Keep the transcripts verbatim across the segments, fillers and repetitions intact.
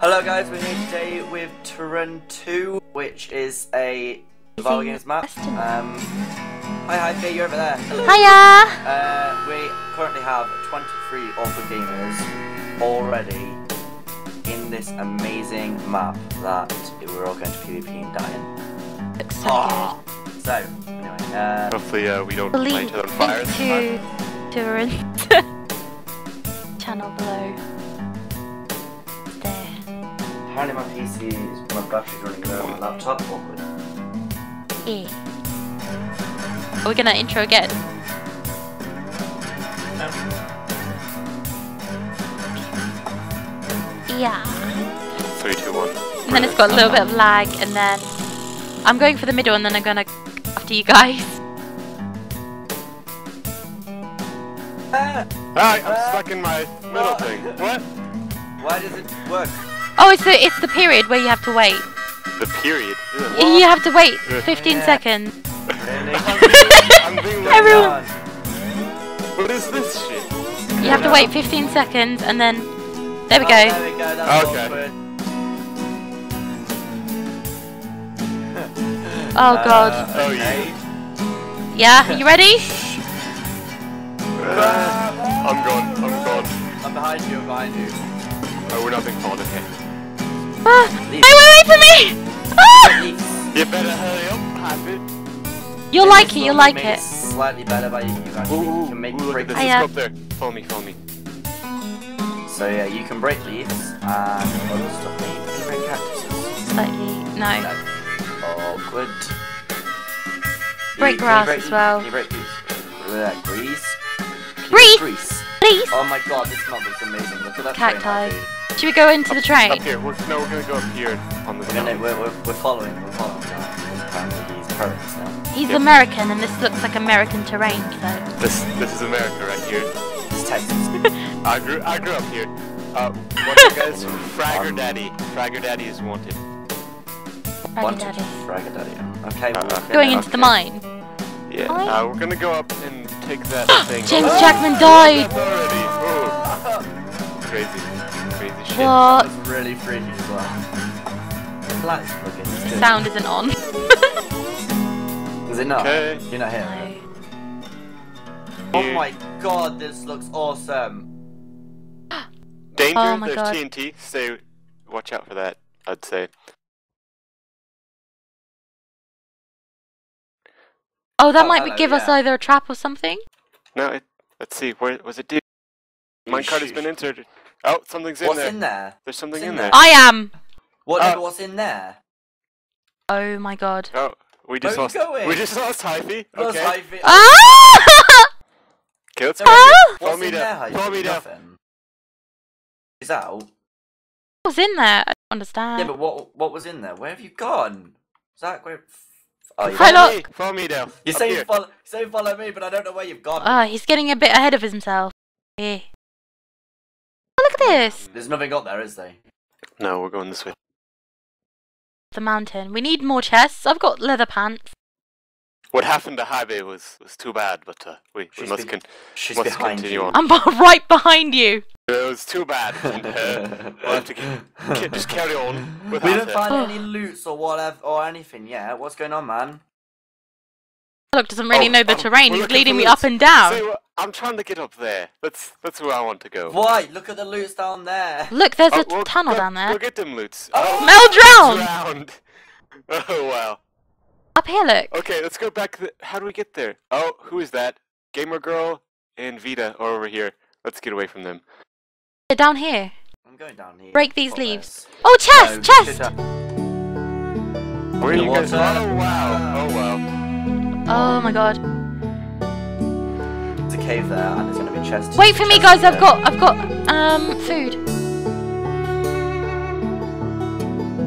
Hello guys, we're here today with Teweran two, which is a survival games map. Um, hi Hifey, you're over there. Hello. Hiya! Uh, we currently have twenty-three Awkward Gamers already in this amazing map that we're all going to PvP and die in. Looks so oh. good. So, anyway, uh... hopefully uh, we don't light each other on fire this time. Teweran's channel below. Apparently my P C is, my battery's running low on my laptop, awkward. E. Are we gonna intro again? No. Yeah. three, two, one. And then it's got a little bit of lag, and then I'm going for the middle, and then I'm gonna after you guys. Uh, Alright, I'm uh, stuck in my middle what? thing. What? Why does it work? Oh, it's the, it's the period where you have to wait. The period? What? You have to wait fifteen yeah. seconds. Everyone. What is this shit? You have to wait fifteen seconds and then... There we go. Oh, there we go. That's okay. Oh, God. Uh, oh, yeah. Yeah, you ready? Uh, I'm gone. I'm gone. I'm behind you. I'm behind you. Oh, we're not being followed, okay. Ah! Hey, wait for me! Ah! You better hurry up, Happy. You'll like it, you'll like it. It's slightly better by you. You guys ooh, can make ooh, break leaves. Just go up there. Follow me, follow me. So, yeah, you can break leaves and other stuff. Can you break cactuses? Slightly, no. no. Oh, good. Break you, grass break, as well. Can you break leaves? Uh, grease? Grease? Grease? Please? Oh my god, this map looks amazing. Look at that cacti. Should we go into up, the train? Up here. We're, no, we're gonna go up here on the train. We're, we're, we're, we're following. We're following. Apparently he's Paris now. He's yep. American, and this looks like American terrain. So. This this is America right here. This is Texas. I grew I grew up here. Uh, what's up, guys? Fragger Daddy. Fragger Daddy is wanted. Fragger wanted. Daddy. Fragger Daddy. Okay. Uh, okay going now, into okay. the mine. Yeah. Mine? Uh, we're gonna go up and take that thing. James Jackman died. Crazy, crazy shit. What? It's really freaky as well. The sound isn't on. Is it not? Okay. You're not here. No. Oh my god, this looks awesome. Danger, oh there's god. T N T, so watch out for that, I'd say. Oh, that oh, might hello, give yeah. us either a trap or something. No, it, let's see, where was it? Dude? My card has been inserted. Oh, something's in what's there. What's in there? There's something in, in there. there. I am. What? Uh, what's in there? Oh my god. Oh, we just Where lost. Going? We just lost Hifey. Okay. Ah! Okay, let's go. Follow me down. Follow me down. Is out. What was in there? I don't understand. Yeah, but what? What was in there? Where have you gone? Zach, where? Oh, hi, follow look. Me. Follow me down. You say you follow, say follow me, but I don't know where you've gone. Oh, he's getting a bit ahead of himself. Yeah. Oh, look at this. There's nothing up there, is there? No, we're going this way. The mountain. We need more chests. I've got leather pants. What happened to Hifey was was too bad, but uh, we, we must, con she's must continue you. on. I'm right behind you. It was too bad. And, uh, we'll have to get, just carry on. We didn't find oh. any loot or whatever or anything yet. What's going on, man? Look, doesn't really oh, know the I'm, terrain. He's leading me up and down. So, uh, I'm trying to get up there. That's that's where I want to go. Why? Look at the loots down there. Look, there's oh, a we'll, tunnel we'll, down there. Go we'll get them loots. Oh, Mel drowned. drowned. Oh wow. Up here, look. Okay, let's go back. The, how do we get there? Oh, who is that? Gamer Girl and Vida are over here. Let's get away from them. They're down here. I'm going down here. Break these oh, leaves. There. Oh, chest, no, chest. Where are you guys? Oh wow. Oh wow. Oh my god. There's a cave there and there's gonna be chests. Wait for me guys, I've got I've got um food.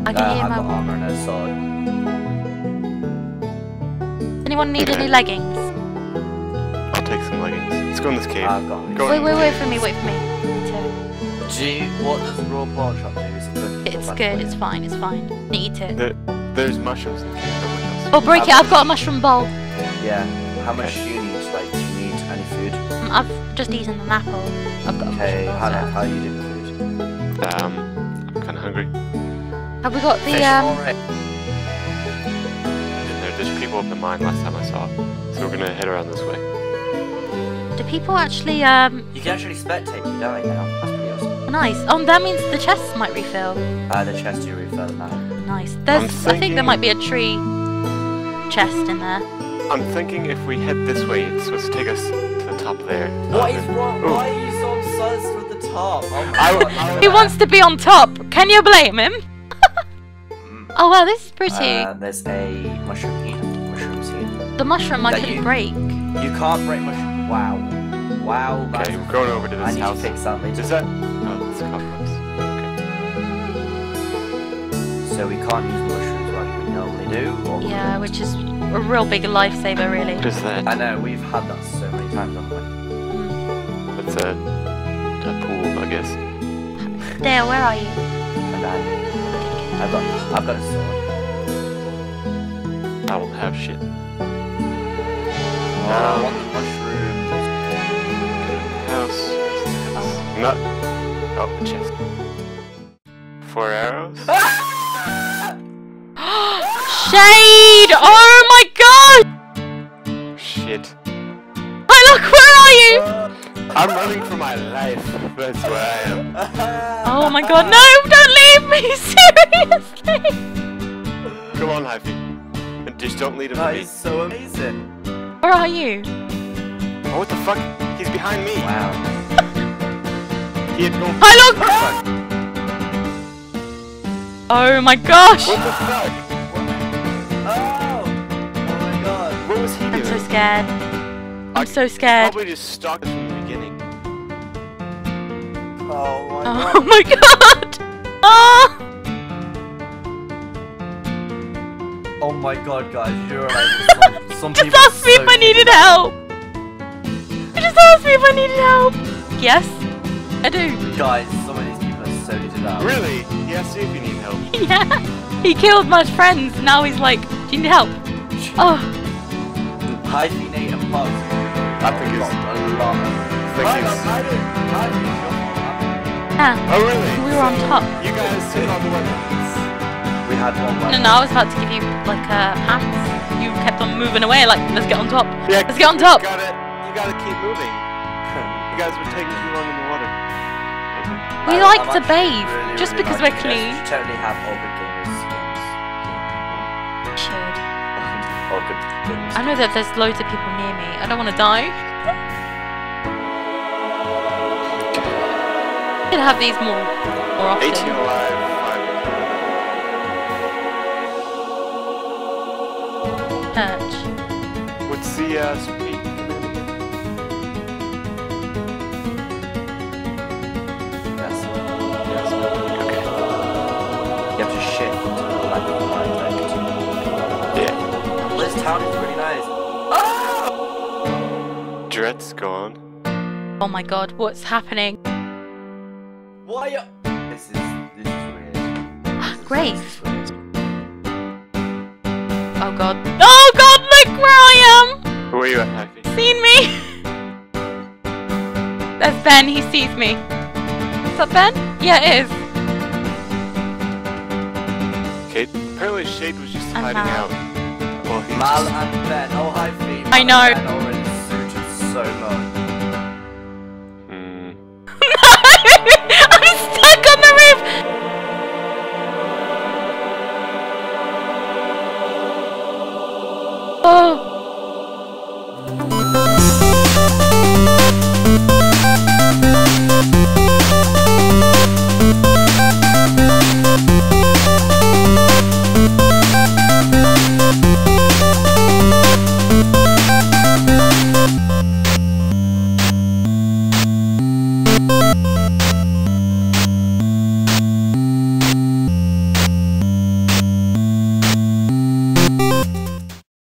I can uh, hear I've my got armor and a sword. Anyone need okay. any leggings? I'll take some leggings. Let's go in this cave. I've got go wait, wait, wait for me, wait for me. Do you, what does raw pork chop do? Is it good? It's good, it's fine, it's fine. Eat it. There, there's mushrooms in the cave. Oh break I've it, I've got a mushroom bowl. Yeah, how much do you need? Like, do you need any food? Um, I've just eaten an apple. I've got a mushroom. Hey, how, how are you doing with food? Um, I'm kind of hungry. Have we got the fish um... already? No, there's people up the mine last time I saw it. So we're gonna head around this way. Do people actually um... You can actually spectate you dying now. That's pretty awesome. Nice. Oh, that means the chests might refill. Uh, the chests do refill the map. Nice. There's, thinking... I think there might be a tree chest in there. I'm thinking if we head this way, it's supposed to take us to the top there. What um, is wrong? Ooh. Why are you so obsessed with the top? Oh I, I, he wants to be on top. Can you blame him? Oh wow, this is pretty. Uh, there's a mushroom here. Mushrooms here. The mushroom I couldn't break. You can't break mushroom. Wow. Wow. Okay, we're going over to this I house. I need to fix that later. Is that? Oh, that's complex. Okay. So we can't use mushrooms like we normally do. Or yeah, which is a real big lifesaver, really. What is that? I know, we've had that so many times, haven't we? It's a, a pool, I guess. Dale, where are you? I I've got, I've got a sword. I don't have shit. Oh, no. Mushroom. House. Oh. Not. Oh, the chest. Four arrows. Shade! Oh my god! Shit. Hey, look, where are you? I'm running for my life. That's where I am. Oh my god, no! Don't leave me! Seriously! Come on, Hifey. And just don't leave him. That is so amazing. Where are you? Oh, what the fuck? He's behind me. Wow. He had gone. Hey, look! Oh my gosh! What the fuck? I'm so scared. I'm I so scared. Probably just stuck from the beginning. Oh my god. Oh my god! Oh, oh my god, guys, you're right. Some, some just people asked me so if I needed help! You just asked me if I needed help! Yes, I do. Guys, some of these people are so needed out. Really? He asked you if you need help. Yeah! He killed my friends, now he's like, do you need help? Oh. Hifey, Nate, and Mug. I think it's a lot. I think oh, really? We were on top. You guys took on the weapons. We had one weapon. No, no, I was about to give you, like, uh, pants. You kept on moving away, like, let's get on top. Yeah, let's get on top. You gotta, you gotta keep moving. You guys were taking too long in the water. We uh, like I'm to bathe, really, just really because like we're clean. You totally have all the gamers' skills. Should. All good. I know that there's loads of people near me. I don't want to die. I'm gonna have these more, more often. eighteen alive. Perch. What's the uh, speed? That's it. That's it. Okay. You have to shift like the line. Yeah. This town is really nice. Oh! Dread's gone. Oh my god, what's happening? Why are you... This is... this is weird. This is grave. Weird. Oh god. Oh god, look where I am! Where are you at, Hifey? Seen me! There's Ben, he sees me. Is that Ben? Yeah, it is. Kate, apparently Shade was just I'm hiding out. out. Mal and Ben, oh hi Fee. I know. Ben already suited so much.